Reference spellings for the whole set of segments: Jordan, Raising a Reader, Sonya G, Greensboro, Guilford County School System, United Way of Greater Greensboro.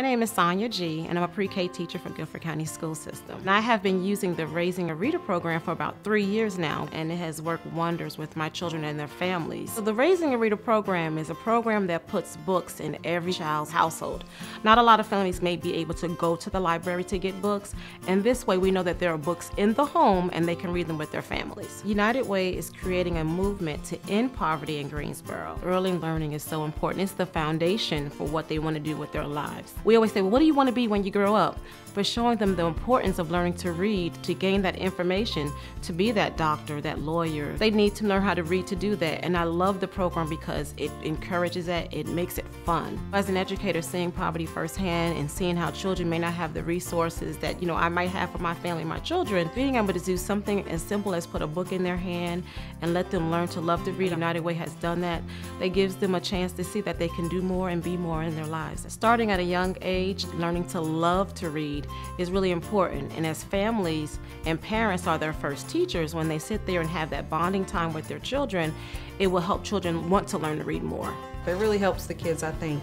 My name is Sonya G, and I'm a pre-K teacher for Guilford County School System. And I have been using the Raising a Reader program for about 3 years now, and it has worked wonders with my children and their families. So the Raising a Reader program is a program that puts books in every child's household. Not a lot of families may be able to go to the library to get books, and this way we know that there are books in the home and they can read them with their families. United Way is creating a movement to end poverty in Greensboro. Early learning is so important. It's the foundation for what they want to do with their lives. We always say, well, what do you want to be when you grow up? But showing them the importance of learning to read, to gain that information, to be that doctor, that lawyer. They need to learn how to read to do that. And I love the program because it encourages that, it makes it fun. As an educator, seeing poverty firsthand and seeing how children may not have the resources that I might have for my family, my children, being able to do something as simple as put a book in their hand and let them learn to love to read. United Way has done that. That gives them a chance to see that they can do more and be more in their lives. Starting at a young age, learning to love to read is really important. And as families and parents are their first teachers, when they sit there and have that bonding time with their children, it will help children want to learn to read more. It really helps the kids, I think,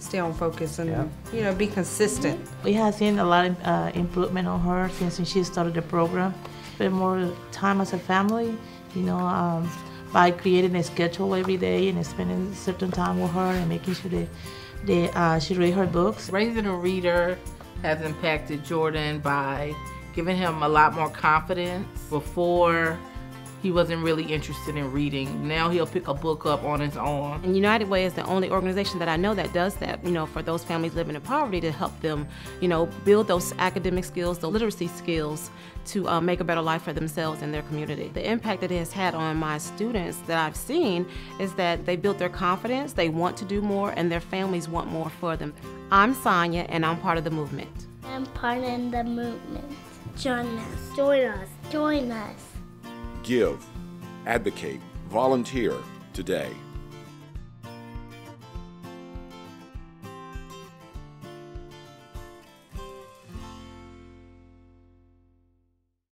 stay on focus and be consistent. We have seen a lot of improvement on her since she started the program. Spend more time as a family, by creating a schedule every day and spending certain time with her and making sure that she read her books. Raising a Reader has impacted Jordan by giving him a lot more confidence. Before, he wasn't really interested in reading. Now he'll pick a book up on his own. And United Way is the only organization that I know that does that, for those families living in poverty, to help them, build those academic skills, the literacy skills, to make a better life for themselves and their community. The impact that it has had on my students that I've seen is that they built their confidence, they want to do more, and their families want more for them. I'm Sonya, and I'm part of the movement. I'm part of the movement. Join us. Join us. Join us. Give, advocate, volunteer today.